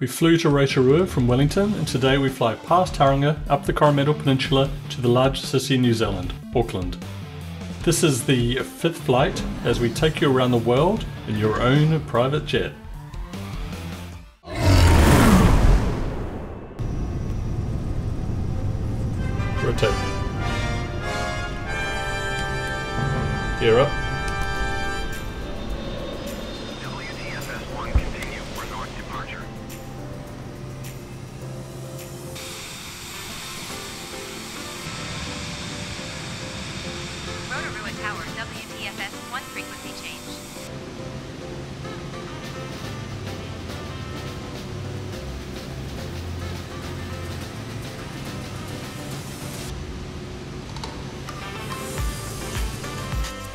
We flew to Rotorua from Wellington, and today we fly past Tauranga up the Coromandel Peninsula to the largest city in New Zealand, Auckland. This is the 5th flight as we take you around the world in your own private jet. Rotate. Gear up.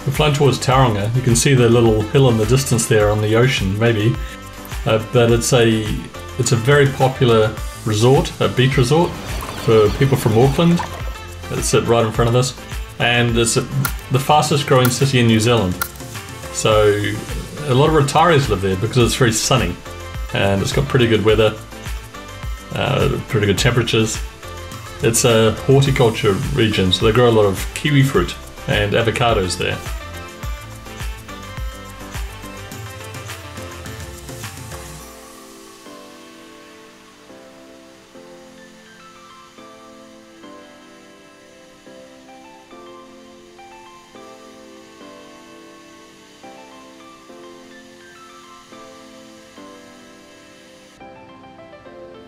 We've flown towards Tauranga. You can see the little hill in the distance there on the ocean, maybe. But it's a very popular resort, a beach resort for people from Auckland. It's right in front of us, and it's the fastest growing city in New Zealand. So a lot of retirees live there because it's very sunny, and it's got pretty good weather, pretty good temperatures. It's a horticulture region, so they grow a lot of kiwi fruit and avocados there.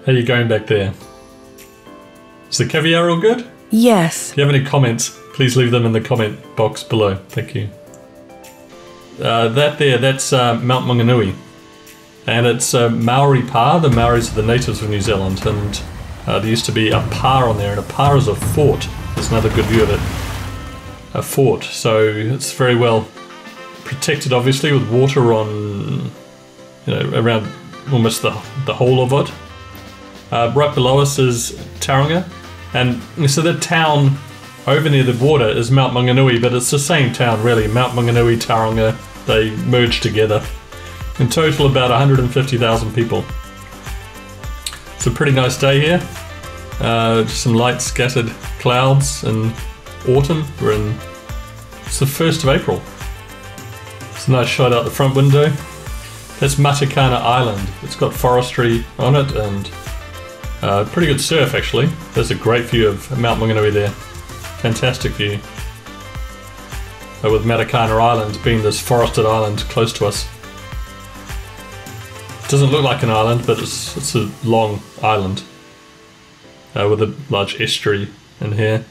How are you going back there? Is the caviar all good? Yes. Do you have any comments? Please leave them in the comment box below. Thank you. That's Mount Maunganui. And it's a Maori pa. The Maoris are the natives of New Zealand. And there used to be a pa on there. And a pa is a fort. There's another good view of it. A fort. So it's very well protected, obviously, with water on, around almost the whole of it. Right below us is Tauranga. And so the town over near the water is Mount Maunganui, but it's the same town really. Mount Maunganui, Tauranga, they merged together. In total about 150,000 people. It's a pretty nice day here. Just some light scattered clouds in autumn. It's the 1st of April. It's a nice shot out the front window. That's Matakana Island. It's got forestry on it and pretty good surf actually. There's a great view of Mount Maunganui there. Fantastic view, with Matakana Island being this forested island close to us. It doesn't look like an island, but it's a long island with a large estuary in here.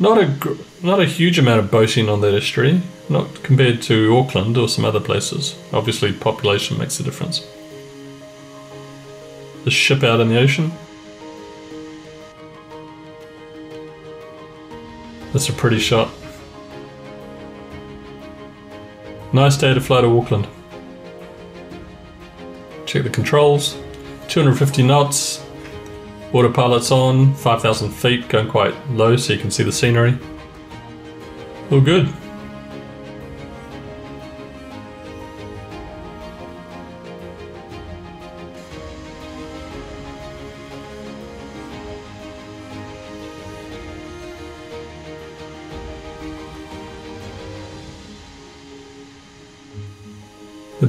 Not a huge amount of boating on that estuary, not compared to Auckland or some other places. Obviously population makes a difference. The ship out in the ocean. That's a pretty shot. Nice day to fly to Auckland. Check the controls. 250 knots. Autopilot's on. 5,000 feet, going quite low so you can see the scenery. All good.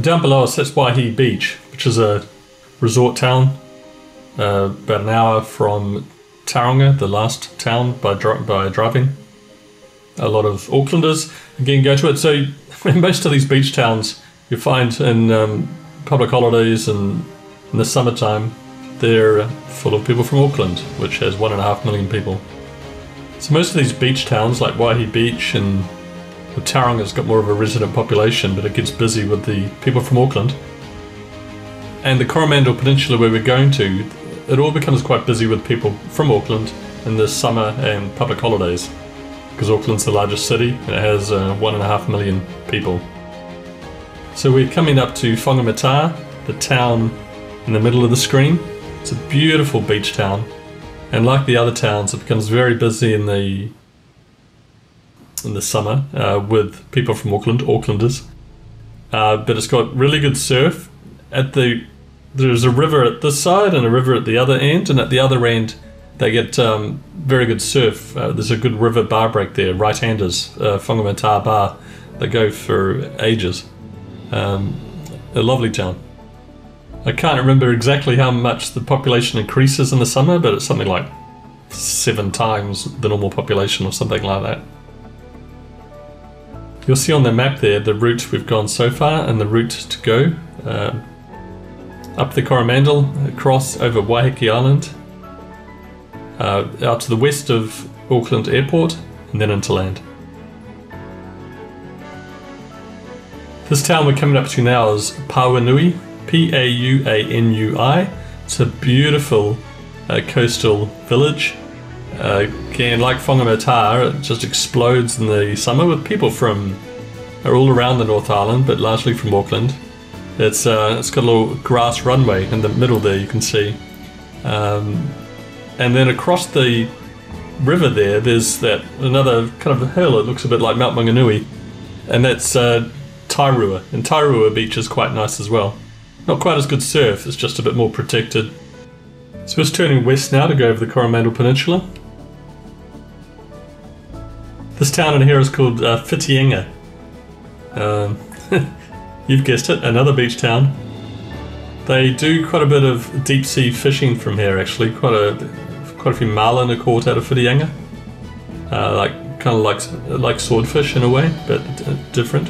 Down below us, that's Waihi Beach, which is a resort town about an hour from Tauranga, the last town by driving. A lot of Aucklanders again go to it. So most of these beach towns you find in public holidays and in the summertime, they're full of people from Auckland, which has 1.5 million people. So most of these beach towns like Waihi Beach and Tauranga's got more of a resident population, but it gets busy with the people from Auckland. And the Coromandel Peninsula where we're going to, it all becomes quite busy with people from Auckland in the summer and public holidays, because Auckland's the largest city and it has 1.5 million people. So we're coming up to Whangamata, the town in the middle of the screen. It's a beautiful beach town, and like the other towns, it becomes very busy in the summer with people from Auckland, Aucklanders, but it's got really good surf. At the there's a river at this side and a river at the other end, and at the other end they get very good surf. There's a good river bar break there, right-handers, Whangamata Bar, that go for ages. A lovely town. I can't remember exactly how much the population increases in the summer, but it's something like 7 times the normal population or something like that. You'll see on the map there the route we've gone so far and the route to go. Up the Coromandel, across over Waiheke Island, out to the west of Auckland Airport, and then into land. This town we're coming up to now is Pauanui, P-A-U-A-N-U-I. It's a beautiful coastal village. Again, like Whangamata, it just explodes in the summer with people from all around the North Island, but largely from Auckland. It's got a little grass runway in the middle there, you can see. And then across the river there, there's that another kind of hill. It looks a bit like Mount Maunganui, and that's Tairua. And Tairua Beach is quite nice as well. Not quite as good surf, it's just a bit more protected. So it's turning west now to go over the Coromandel Peninsula. This town in here is called Whitianga. You've guessed it, another beach town. They do quite a bit of deep sea fishing from here actually, quite a few marlin are caught out of Whitianga. Kind of like swordfish in a way, but different.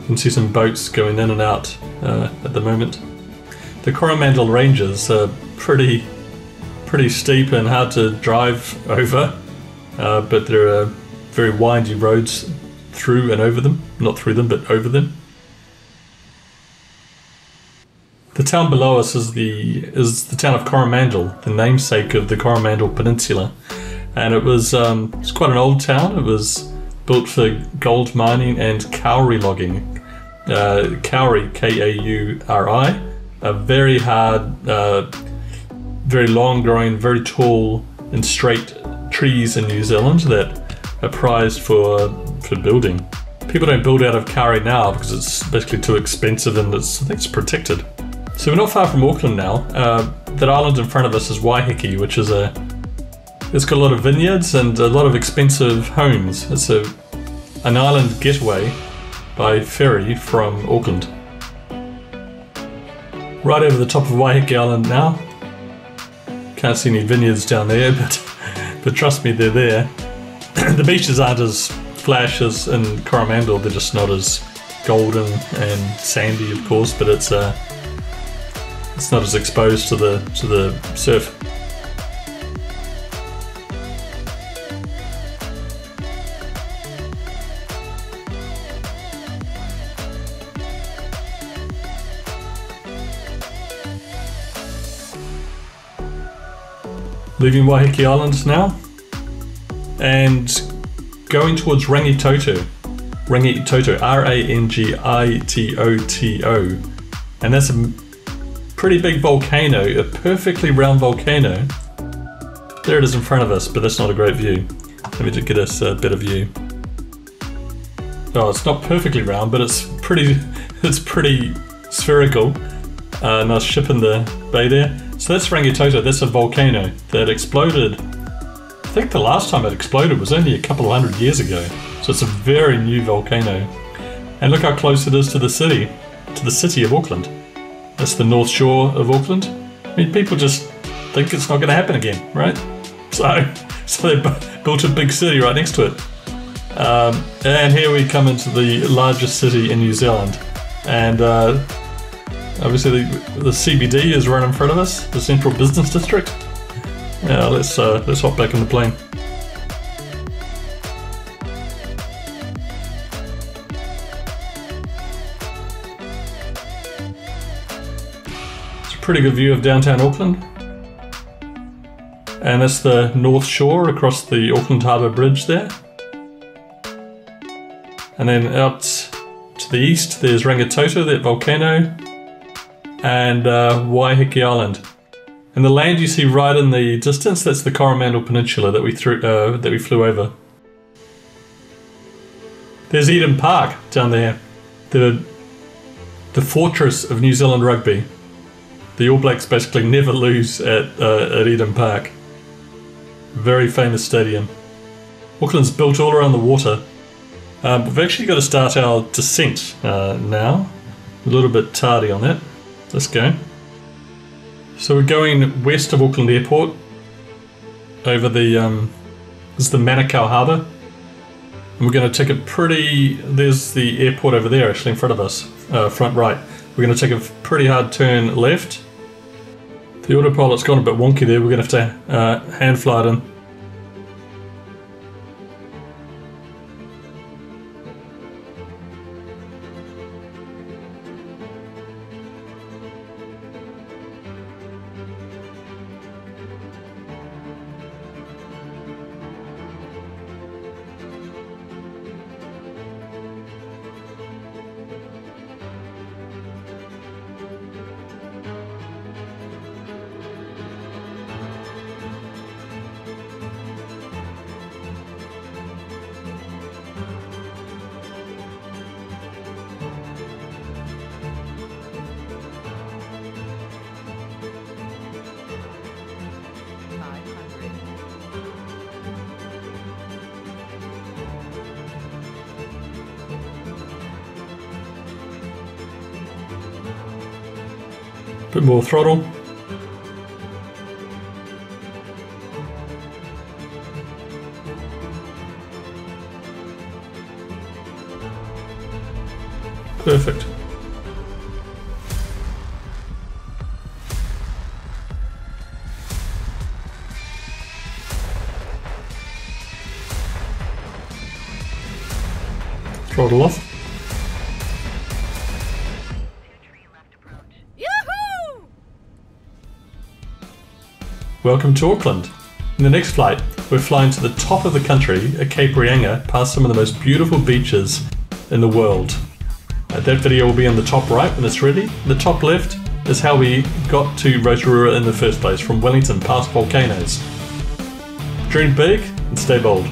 You can see some boats going in and out at the moment. The Coromandel Ranges are pretty steep and hard to drive over. But there are very windy roads through and over them. Not through them, but over them. The town below us is the town of Coromandel, the namesake of the Coromandel Peninsula. And it's quite an old town. It was built for gold mining and kauri logging. Kauri, K-A-U-R-I, a very hard, very long growing, very tall and straight trees in New Zealand that are prized for building. People don't build out of kauri now because it's basically too expensive and I think it's protected. So we're not far from Auckland now. That island in front of us is Waiheke, which is it's got a lot of vineyards and a lot of expensive homes. It's an island getaway by ferry from Auckland. Right over the top of Waiheke Island now. Can't see any vineyards down there, but trust me, they're there. The beaches aren't as flash as in Coromandel, they're just not as golden and sandy, of course, but it's not as exposed to the surf. Leaving Waiheke Island now and going towards Rangitoto. Rangitoto, R-A-N-G-I-T-O-T-O. And that's a pretty big volcano, a perfectly round volcano. There it is in front of us, but that's not a great view. Let me just get us a better view. Oh, it's not perfectly round, but it's pretty spherical. Nice ship in the bay there. So that's Rangitoto, that's a volcano that exploded. I think the last time it exploded was only a couple of 100 years ago. So it's a very new volcano. And look how close it is to the city of Auckland. That's the north shore of Auckland. I mean, people just think it's not gonna happen again, right? So they built a big city right next to it. And here we come into the largest city in New Zealand. And obviously the CBD is right in front of us, the Central Business District. Now let's hop back in the plane. It's a pretty good view of downtown Auckland. And that's the North Shore across the Auckland Harbour Bridge there. And then out to the east there's Rangitoto, that volcano, and Waiheke Island. And the land you see right in the distance, that's the Coromandel Peninsula that we flew over. There's Eden Park down there, the fortress of New Zealand rugby. The All Blacks basically never lose at Eden Park. Very famous stadium. Auckland's built all around the water. We've actually got to start our descent now. A little bit tardy on that. Let's go. So we're going west of Auckland Airport, over the this is the Manukau Harbour, and we're going to take a pretty. There's the airport over there, actually, in front of us, front right. We're going to take a pretty hard turn left. The autopilot's gone a bit wonky there. We're going to have to hand fly it in. Bit more throttle. Perfect. Throttle off. Welcome to Auckland. In the next flight, we're flying to the top of the country at Cape Reinga, past some of the most beautiful beaches in the world. That video will be on the top right when it's ready. The top left is how we got to Rotorua in the first place, from Wellington past volcanoes. Dream big and stay bold.